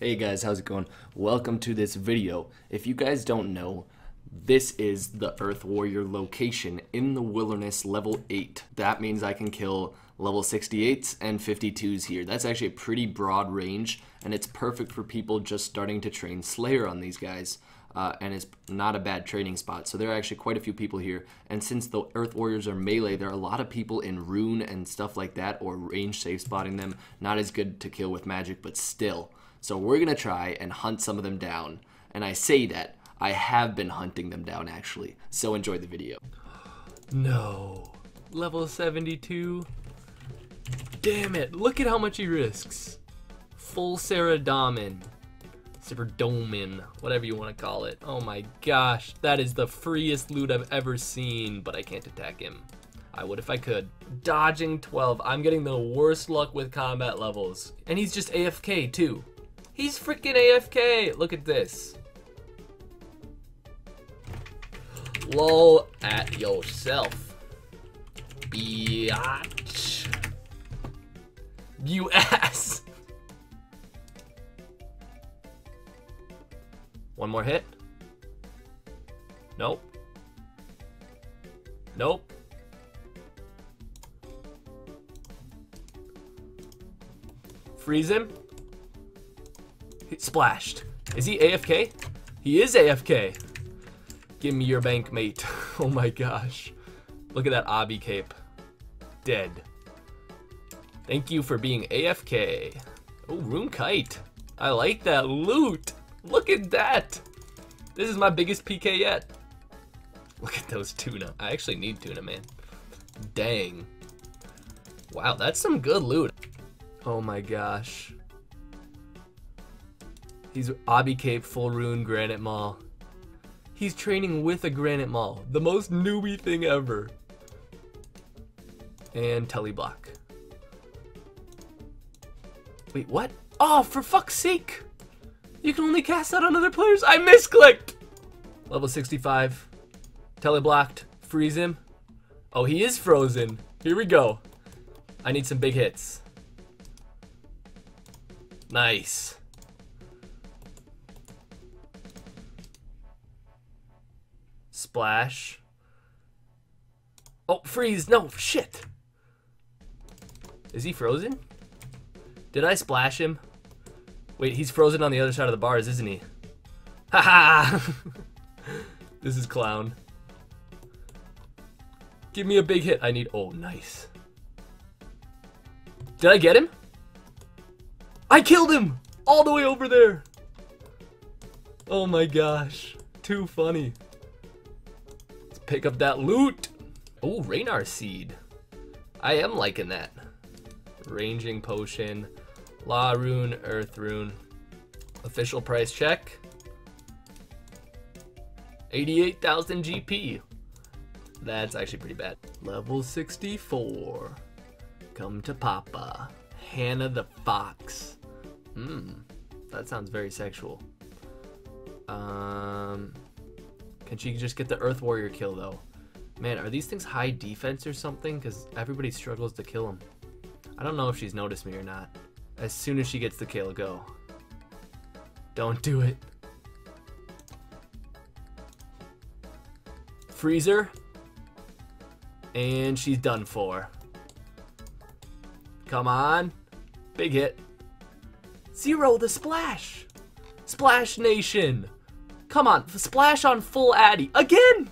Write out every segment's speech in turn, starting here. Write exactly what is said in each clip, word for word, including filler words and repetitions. Hey guys, how's it going? Welcome to this video. If you guys don't know, this is the Earth Warrior location in the wilderness, level eight. That means I can kill level sixty-eights and fifty-twos here. That's actually a pretty broad range, and it's perfect for people just starting to train Slayer on these guys. Uh, and it's not a bad training spot. So there are actually quite a few people here. And since the Earth Warriors are melee, there are a lot of people in Rune and stuff like that, or range safe spotting them. Not as good to kill with magic, but still. So we're going to try and hunt some of them down. And I say that. I have been hunting them down, actually. So enjoy the video. No. Level seventy-two. Damn it. Look at how much he risks. Full Saradomin. Saradomin, whatever you want to call it. Oh my gosh, that is the freest loot I've ever seen, but I can't attack him. I would if I could. Dodging twelve, I'm getting the worst luck with combat levels. And he's just A F K too. He's freaking A F K, look at this. Lol at yourself. Biatch. You ass. One more hit. Nope. Nope. Freeze him. He splashed. Is he A F K? He is A F K. Give me your bank, mate. Oh my gosh. Look at that obby cape. Dead. Thank you for being A F K. Oh, Rune Kite. I like that loot. Look at that! This is my biggest P K yet. Look at those tuna. I actually need tuna, man. Dang. Wow, that's some good loot. Oh my gosh. He's obby cape, full rune, Granite Maul. He's training with a Granite Maul. The most newbie thing ever. And Teleblock. Wait, what? Oh, for fuck's sake! You can only cast that on other players. I misclicked. Level sixty-five. Teleblocked. Freeze him. Oh, he is frozen. Here we go. I need some big hits. Nice. Splash. Oh, freeze. No, shit. Is he frozen? Did I splash him? Wait, he's frozen on the other side of the bars, isn't he? Haha! This is clown. Give me a big hit. I need... Oh, nice. Did I get him? I killed him! All the way over there! Oh my gosh. Too funny. Let's pick up that loot! Oh, Raynar Seed. I am liking that. Ranging potion. La rune, earth rune. Official price check. eighty-eight thousand G P. That's actually pretty bad. Level sixty-four. Come to Papa. Hannah the Fox. Hmm. That sounds very sexual. Um, can she just get the Earth Warrior kill though? Man, are these things high defense or something? Because everybody struggles to kill them. I don't know if she's noticed me or not. As soon as she gets the kill, go. Don't do it. Freezer. And she's done for. Come on. Big hit. Zero the splash. Splash Nation. Come on. Splash on full Addy. Again.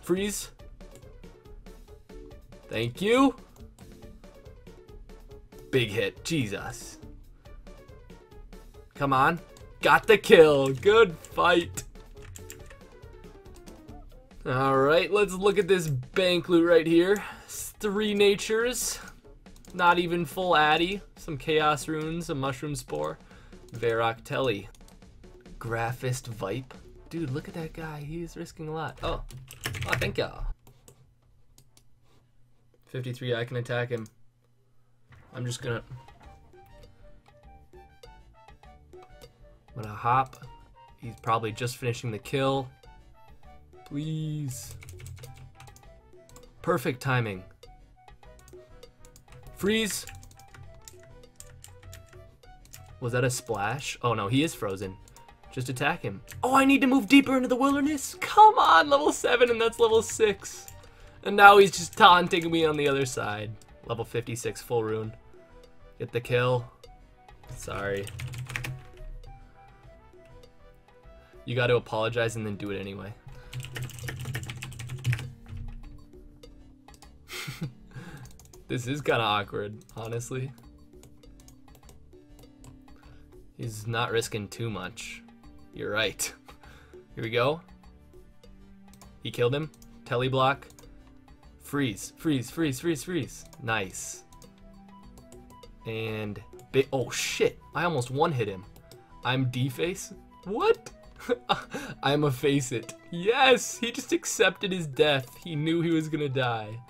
Freeze. Thank you. Big hit. Jesus. Come on. Got the kill. Good fight. Alright, let's look at this bank loot right here. Three natures. Not even full Addy. Some chaos runes, a mushroom spore. Varrock Telly. Graphist Vipe. Dude, look at that guy. He's risking a lot. Oh. Oh, thank y'all. fifty-three, I can attack him. I'm just gonna, I'm gonna hop. He's probably just finishing the kill. Please. Perfect timing. Freeze. Was that a splash? Oh no, he is frozen. Just attack him. Oh, I need to move deeper into the wilderness. Come on, level seven, and that's level six. And now he's just taunting me on the other side. Level fifty-six, full rune. Get the kill. Sorry. You got to apologize and then do it anyway. This is kind of awkward, honestly. He's not risking too much. You're right. Here we go. He killed him. Teleblock. Freeze, freeze, freeze, freeze, freeze. Nice. And, bit. Oh shit, I almost one-hit him. I'm deface? What? I'm a face it. Yes, he just accepted his death. He knew he was gonna die.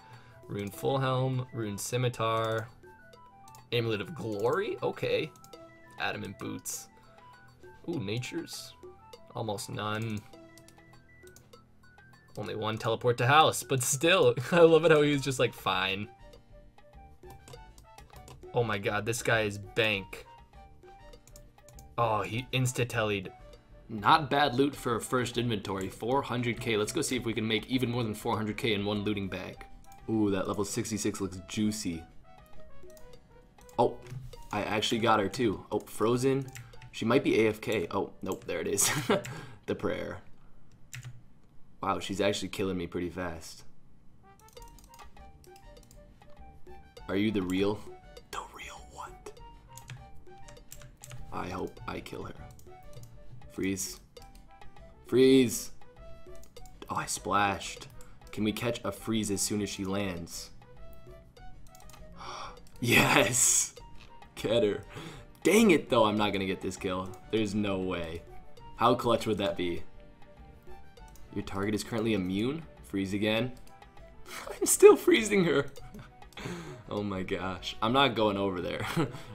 Rune full helm, rune scimitar. Amulet of glory, okay. Adamant boots. Ooh, natures. Almost none. Only one teleport to house, but still, I love it how he was just like, fine. Oh my god, this guy is bank. Oh, he insta-tellied. Not bad loot for a first inventory, four hundred K. Let's go see if we can make even more than four hundred K in one looting bag. Ooh, that level sixty-six looks juicy. Oh, I actually got her too. Oh, frozen. She might be A F K. Oh, nope, there it is. The prayer. Wow, she's actually killing me pretty fast. Are you the real? The real what? I hope I kill her. Freeze. Freeze! Oh, I splashed. Can we catch a freeze as soon as she lands? Yes! Get her. Dang it though, I'm not gonna get this kill. There's no way. How clutch would that be? Your target is currently immune? Freeze again. I'm still freezing her. Oh my gosh. I'm not going over there.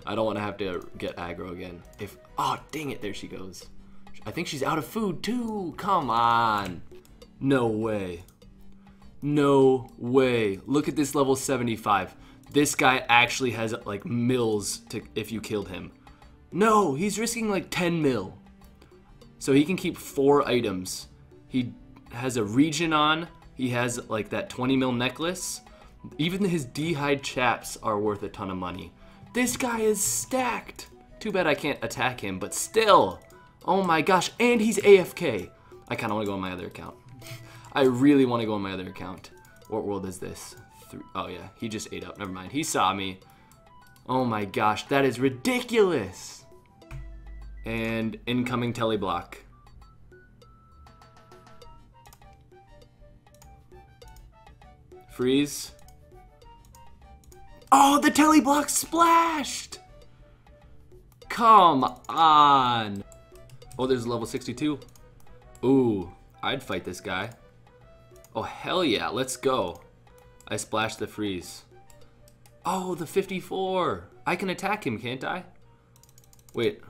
I don't want to have to get aggro again. If oh, dang it, there she goes. I think she's out of food too. Come on. No way. No way. Look at this level seventy-five. This guy actually has like mills to if you killed him. No, he's risking like ten mil. So he can keep four items. He has a region on. He has like that twenty mil necklace. Even his D-hide chaps are worth a ton of money. This guy is stacked. Too bad I can't attack him, but still. Oh my gosh, and he's A F K. I kind of want to go on my other account. I really want to go on my other account. What world is this? Three, oh yeah, he just ate up. Never mind. He saw me. Oh my gosh, that is ridiculous. And incoming Teleblock. Freeze. Oh, the Teleblock splashed! Come on. Oh, there's level sixty-two. Ooh, I'd fight this guy. Oh, hell yeah, let's go. I splashed the freeze. Oh, the fifty-four. I can attack him, can't I? Wait.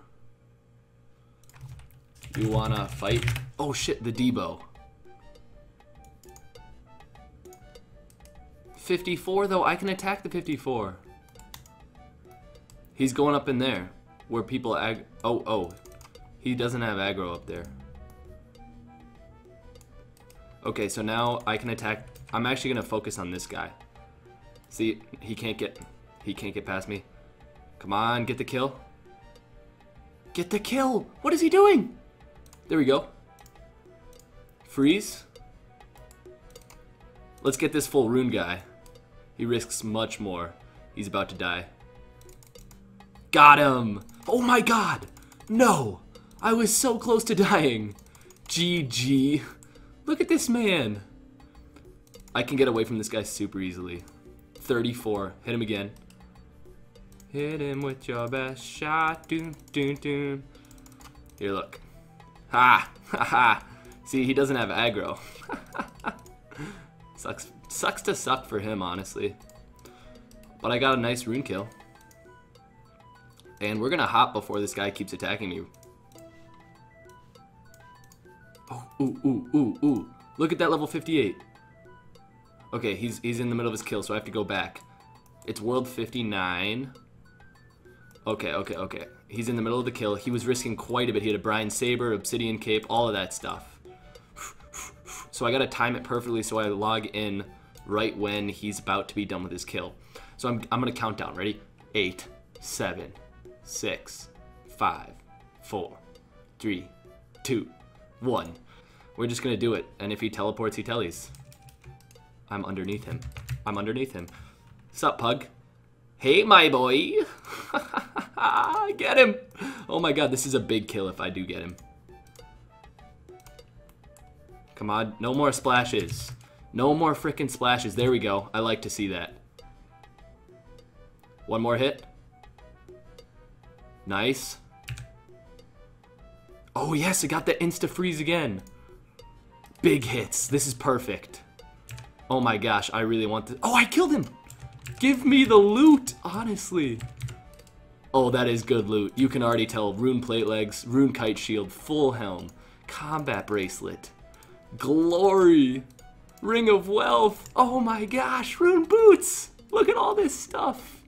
You wanna fight? Oh shit, the Debo. fifty-four though, I can attack the fifty-four. He's going up in there, where people ag- oh, oh. He doesn't have aggro up there. Okay, so now I can attack. I'm actually gonna focus on this guy. See, he can't get he can't get past me. Come on, get the kill. Get the kill! What is he doing? There we go. Freeze. Let's get this full rune guy. He risks much more. He's about to die. Got him! Oh my god! No! I was so close to dying. G G. Look at this man. I can get away from this guy super easily. thirty-four. Hit him again. Hit him with your best shot. Doom, doom, doom. Here, look. Ha! Ha ha! See, he doesn't have aggro. Sucks. Sucks to suck for him, honestly. But I got a nice rune kill. And we're gonna hop before this guy keeps attacking me. Oh, ooh, ooh, ooh, ooh. Look at that level fifty-eight. Okay, he's, he's in the middle of his kill, so I have to go back. It's world fifty-nine. Okay, okay, okay. He's in the middle of the kill. He was risking quite a bit. He had a Brian Saber, Obsidian Cape, all of that stuff. So I gotta time it perfectly so I log in right when he's about to be done with his kill. So I'm, I'm gonna count down. Ready? Eight, seven, six, five, four, three, two, one. We're just gonna do it. And if he teleports, he tellies. I'm underneath him. I'm underneath him. Sup, Pug? Hey, my boy. Get him. Oh my god, this is a big kill if I do get him. Come on. No more splashes. No more freaking splashes. There we go. I like to see that. One more hit. Nice. Oh yes, I got the insta-freeze again. Big hits. This is perfect. Oh my gosh, I really want this. Oh, I killed him. Give me the loot, honestly. Oh, that is good loot. You can already tell. Rune plate legs, rune kite shield, full helm, combat bracelet, glory, ring of wealth. Oh my gosh, rune boots. Look at all this stuff.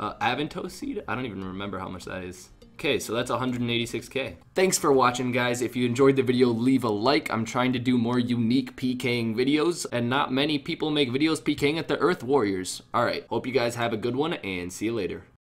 Uh, Aventos seed? I don't even remember how much that is. Okay, so that's one hundred eighty-six K. Thanks for watching, guys. If you enjoyed the video, leave a like. I'm trying to do more unique PKing videos, and not many people make videos PKing at the Earth Warriors. All right, hope you guys have a good one, and see you later.